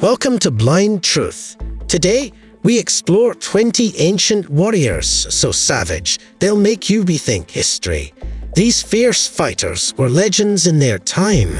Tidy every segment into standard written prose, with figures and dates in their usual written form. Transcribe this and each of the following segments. Welcome to Blind Truth. Today, we explore 20 ancient warriors so savage they'll make you rethink history. These fierce fighters were legends in their time.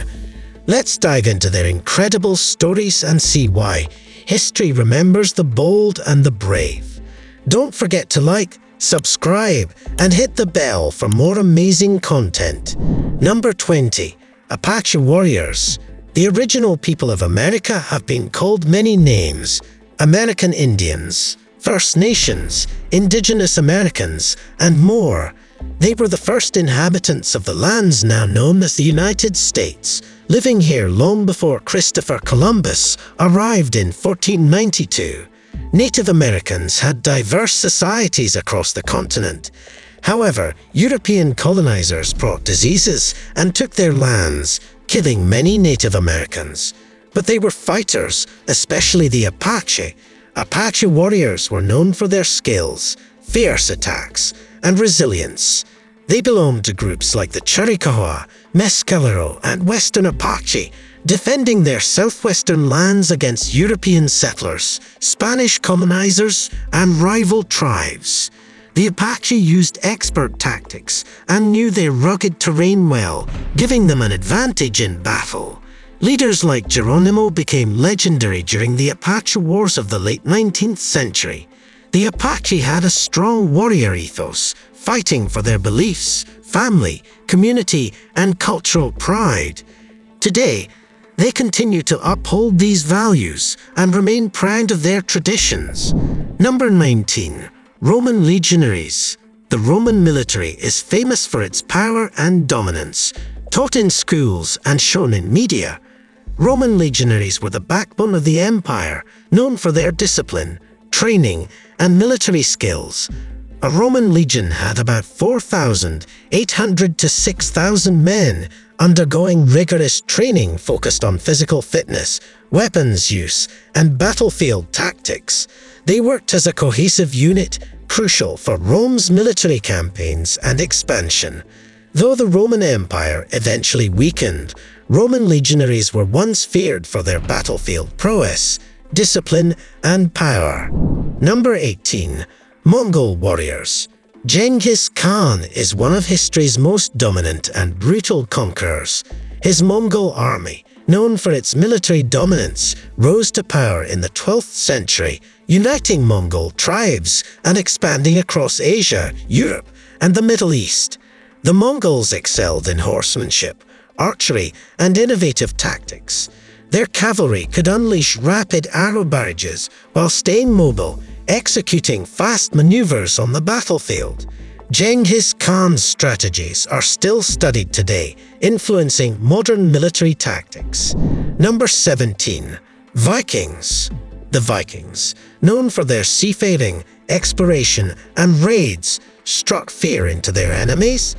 Let's dive into their incredible stories and see why history remembers the bold and the brave. Don't forget to like, subscribe, and hit the bell for more amazing content. Number 20. Apache Warriors. The original people of America have been called many names: American Indians, First Nations, Indigenous Americans, and more. They were the first inhabitants of the lands now known as the United States, living here long before Christopher Columbus arrived in 1492. Native Americans had diverse societies across the continent. However, European colonizers brought diseases and took their lands, killing many Native Americans. But they were fighters, especially the Apache. Apache warriors were known for their skills, fierce attacks, and resilience. They belonged to groups like the Chiricahua, Mescalero, and Western Apache, defending their southwestern lands against European settlers, Spanish colonizers, and rival tribes. The Apache used expert tactics and knew their rugged terrain well, giving them an advantage in battle. Leaders like Geronimo became legendary during the Apache Wars of the late 19th century. The Apache had a strong warrior ethos, fighting for their beliefs, family, community, and cultural pride. Today, they continue to uphold these values and remain proud of their traditions. Number 19. Roman legionaries. The Roman military is famous for its power and dominance. Taught in schools and shown in media, Roman legionaries were the backbone of the empire, known for their discipline, training, and military skills. A Roman legion had about 4,800 to 6,000 men, undergoing rigorous training focused on physical fitness, weapons use, and battlefield tactics. They worked as a cohesive unit, crucial for Rome's military campaigns and expansion. Though the Roman Empire eventually weakened, Roman legionaries were once feared for their battlefield prowess, discipline, and power. Number 18. Mongol warriors. Genghis Khan is one of history's most dominant and brutal conquerors. His Mongol army, known for its military dominance, rose to power in the 12th century, uniting Mongol tribes and expanding across Asia, Europe, and the Middle East. The Mongols excelled in horsemanship, archery, and innovative tactics. Their cavalry could unleash rapid arrow barrages while staying mobile, executing fast maneuvers on the battlefield. Genghis Khan's strategies are still studied today, influencing modern military tactics. Number 17. Vikings. The Vikings, known for their seafaring, exploration, and raids, struck fear into their enemies.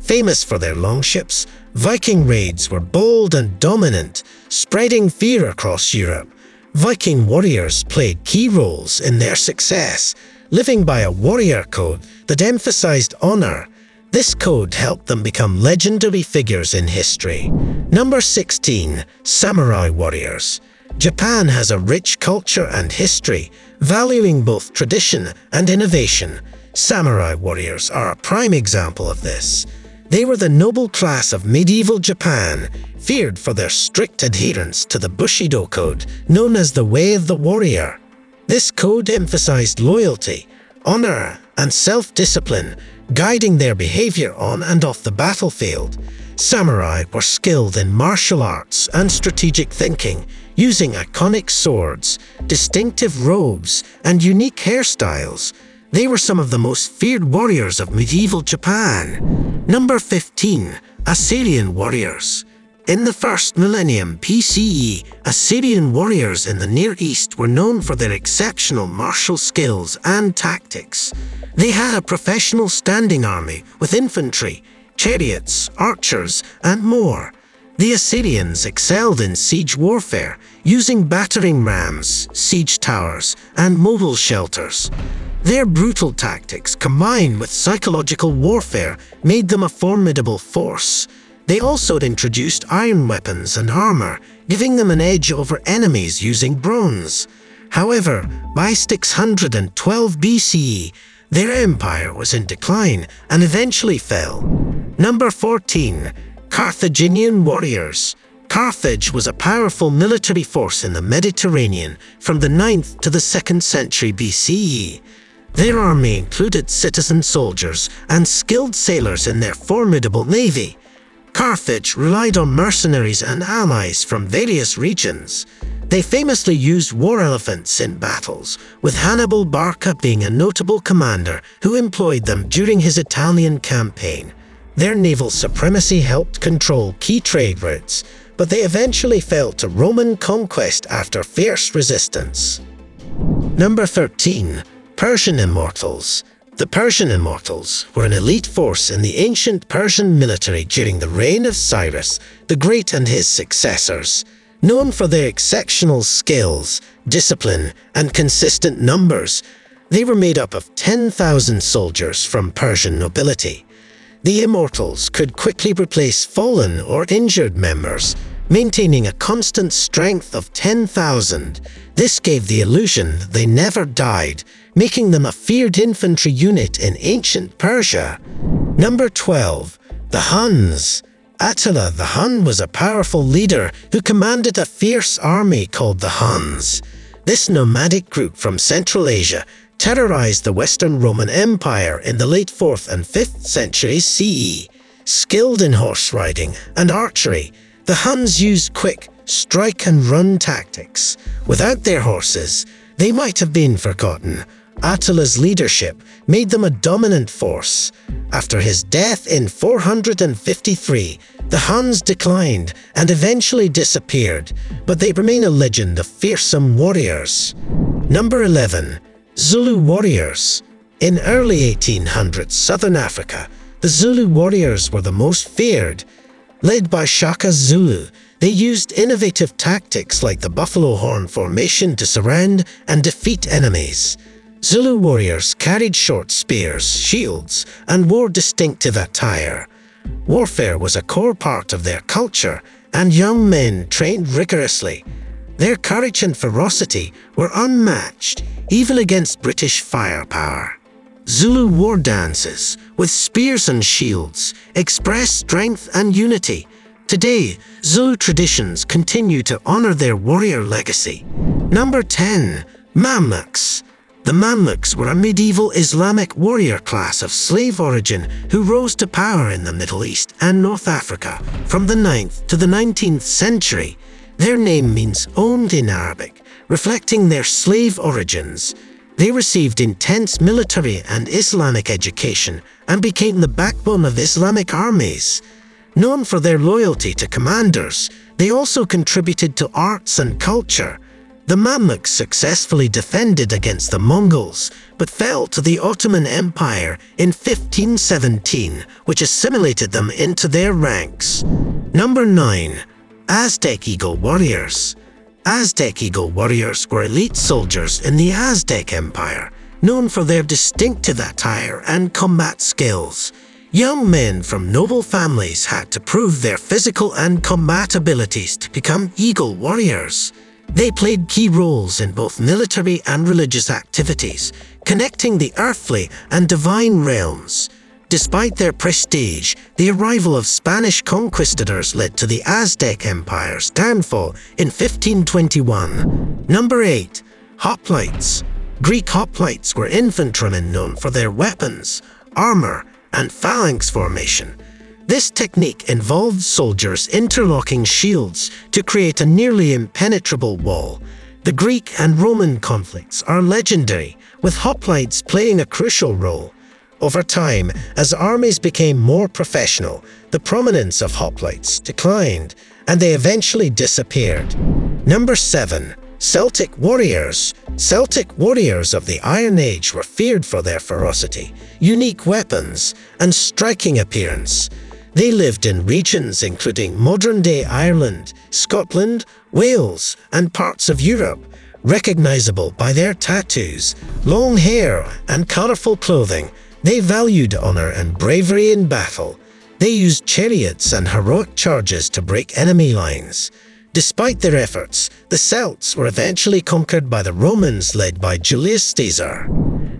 Famous for their longships, Viking raids were bold and dominant, spreading fear across Europe. Viking warriors played key roles in their success, living by a warrior code that emphasized honor. This code helped them become legendary figures in history. Number 16. Samurai warriors. Japan has a rich culture and history, valuing both tradition and innovation. Samurai warriors are a prime example of this. They were the noble class of medieval Japan, feared for their strict adherence to the Bushido Code, known as the Way of the Warrior. This code emphasized loyalty, honor, and self-discipline, guiding their behavior on and off the battlefield. Samurai were skilled in martial arts and strategic thinking, using iconic swords, distinctive robes, and unique hairstyles. They were some of the most feared warriors of medieval Japan. Number 15. Assyrian warriors. In the first millennium PCE, Assyrian warriors in the Near East were known for their exceptional martial skills and tactics. They had a professional standing army with infantry, chariots, archers, and more. The Assyrians excelled in siege warfare, using battering rams, siege towers, and mobile shelters. Their brutal tactics, combined with psychological warfare, made them a formidable force. They also introduced iron weapons and armor, giving them an edge over enemies using bronze. However, by 612 BCE, their empire was in decline and eventually fell. Number 14. Carthaginian warriors. Carthage was a powerful military force in the Mediterranean from the 9th to the 2nd century BCE. Their army included citizen soldiers and skilled sailors in their formidable navy. Carthage relied on mercenaries and allies from various regions. They famously used war elephants in battles, with Hannibal Barca being a notable commander who employed them during his Italian campaign. Their naval supremacy helped control key trade routes, but they eventually fell to Roman conquest after fierce resistance. Number 13. Persian Immortals. The Persian Immortals were an elite force in the ancient Persian military during the reign of Cyrus the Great and his successors. Known for their exceptional skills, discipline, and consistent numbers, they were made up of 10,000 soldiers from Persian nobility. The Immortals could quickly replace fallen or injured members, maintaining a constant strength of 10,000. This gave the illusion that they never died, making them a feared infantry unit in ancient Persia. Number 12. The Huns. Attila the Hun was a powerful leader who commanded a fierce army called the Huns. This nomadic group from Central Asia terrorized the Western Roman Empire in the late 4th and 5th centuries CE. Skilled in horse riding and archery, the Huns used quick strike-and-run tactics. Without their horses, they might have been forgotten. Attila's leadership made them a dominant force. After his death in 453, the Huns declined and eventually disappeared, but they remain a legend of fearsome warriors. Number 11. Zulu warriors. In early 1800s southern Africa, the Zulu warriors were the most feared. Led by Shaka Zulu, they used innovative tactics like the buffalo horn formation to surround and defeat enemies. Zulu warriors carried short spears, shields, and wore distinctive attire. Warfare was a core part of their culture, and young men trained rigorously. Their courage and ferocity were unmatched, even against British firepower. Zulu war dances, with spears and shields, express strength and unity. Today, Zulu traditions continue to honor their warrior legacy. Number 10. Mamluks. The Mamluks were a medieval Islamic warrior class of slave origin who rose to power in the Middle East and North Africa from the 9th to the 19th century. Their name means owned in Arabic, reflecting their slave origins. They received intense military and Islamic education and became the backbone of Islamic armies. Known for their loyalty to commanders, they also contributed to arts and culture. The Mamluks successfully defended against the Mongols, but fell to the Ottoman Empire in 1517, which assimilated them into their ranks. Number 9. Aztec Eagle warriors. Aztec Eagle warriors were elite soldiers in the Aztec Empire, known for their distinctive attire and combat skills. Young men from noble families had to prove their physical and combat abilities to become eagle warriors. They played key roles in both military and religious activities, connecting the earthly and divine realms. Despite their prestige, the arrival of Spanish conquistadors led to the Aztec Empire's downfall in 1521. Number 8. Hoplites. Greek hoplites were infantrymen known for their weapons, armor, and phalanx formation. This technique involved soldiers interlocking shields to create a nearly impenetrable wall. The Greek and Roman conflicts are legendary, with hoplites playing a crucial role. Over time, as armies became more professional, the prominence of hoplites declined, and they eventually disappeared. Number 7. Celtic warriors. Celtic warriors of the Iron Age were feared for their ferocity, unique weapons, and striking appearance. They lived in regions including modern-day Ireland, Scotland, Wales, and parts of Europe, recognizable by their tattoos, long hair, and colorful clothing. They valued honor and bravery in battle. They used chariots and heroic charges to break enemy lines. Despite their efforts, the Celts were eventually conquered by the Romans led by Julius Caesar.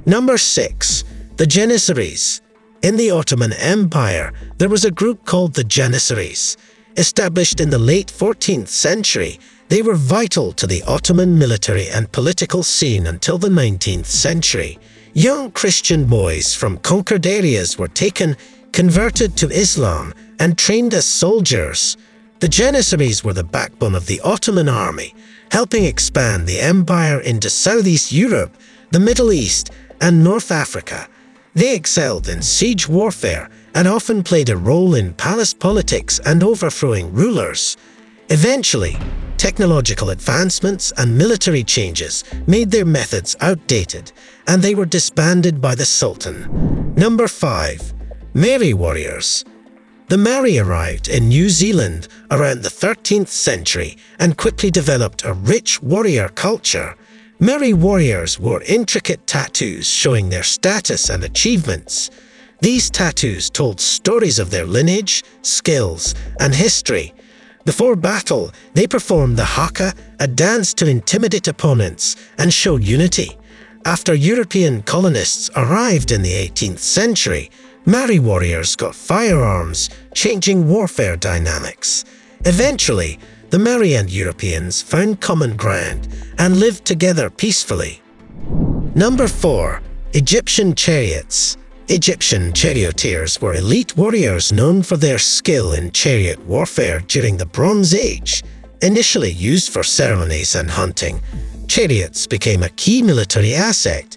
Number 6. The Janissaries. In the Ottoman Empire, there was a group called the Janissaries. Established in the late 14th century, they were vital to the Ottoman military and political scene until the 19th century. Young Christian boys from conquered areas were taken, converted to Islam, and trained as soldiers. The Janissaries were the backbone of the Ottoman army, helping expand the empire into Southeast Europe, the Middle East, and North Africa. They excelled in siege warfare and often played a role in palace politics and overthrowing rulers. Eventually, technological advancements and military changes made their methods outdated, and they were disbanded by the Sultan. Number 5. Māori warriors. The Māori arrived in New Zealand around the 13th century and quickly developed a rich warrior culture. Māori warriors wore intricate tattoos showing their status and achievements. These tattoos told stories of their lineage, skills, and history. Before battle, they performed the haka, a dance to intimidate opponents, and showed unity. After European colonists arrived in the 18th century, Māori warriors got firearms, changing warfare dynamics. Eventually, the Māori and Europeans found common ground and lived together peacefully. Number 4. Egyptian chariots. Egyptian charioteers were elite warriors known for their skill in chariot warfare during the Bronze Age. Initially used for ceremonies and hunting, chariots became a key military asset.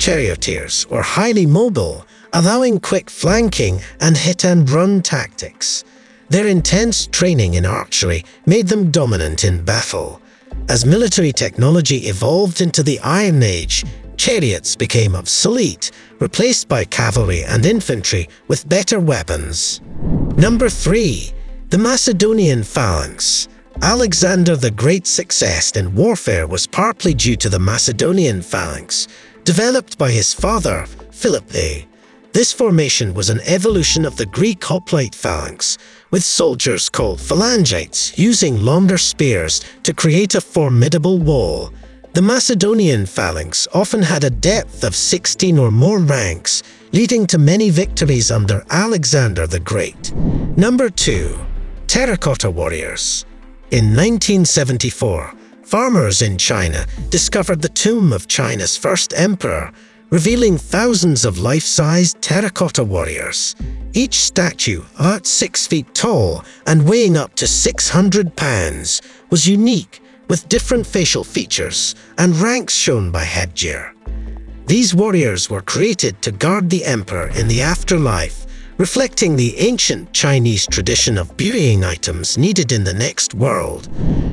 Charioteers were highly mobile, allowing quick flanking and hit-and-run tactics. Their intense training in archery made them dominant in battle. As military technology evolved into the Iron Age, chariots became obsolete, replaced by cavalry and infantry with better weapons. Number 3. The Macedonian phalanx. Alexander the Great's success in warfare was partly due to the Macedonian phalanx, developed by his father, Philip II. This formation was an evolution of the Greek hoplite phalanx, with soldiers called phalangites using longer spears to create a formidable wall. The Macedonian phalanx often had a depth of 16 or more ranks, leading to many victories under Alexander the Great. Number 2. Terracotta warriors. In 1974, farmers in China discovered the tomb of China's first emperor, revealing thousands of life-sized terracotta warriors. Each statue, about 6 feet tall and weighing up to 600 pounds, was unique, with different facial features and ranks shown by headgear. These warriors were created to guard the emperor in the afterlife, reflecting the ancient Chinese tradition of burying items needed in the next world.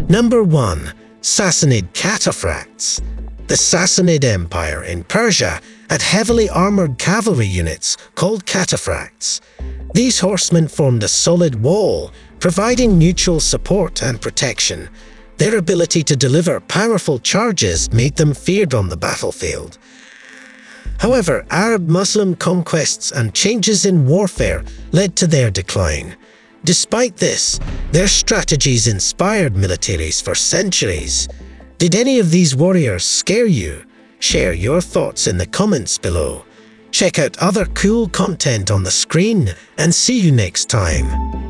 Number 1. Sassanid cataphracts. The Sassanid Empire in Persia had heavily armored cavalry units called cataphracts. These horsemen formed a solid wall, providing mutual support and protection. Their ability to deliver powerful charges made them feared on the battlefield. However, Arab-Muslim conquests and changes in warfare led to their decline. Despite this, their strategies inspired militaries for centuries. Did any of these warriors scare you? Share your thoughts in the comments below. Check out other cool content on the screen and see you next time.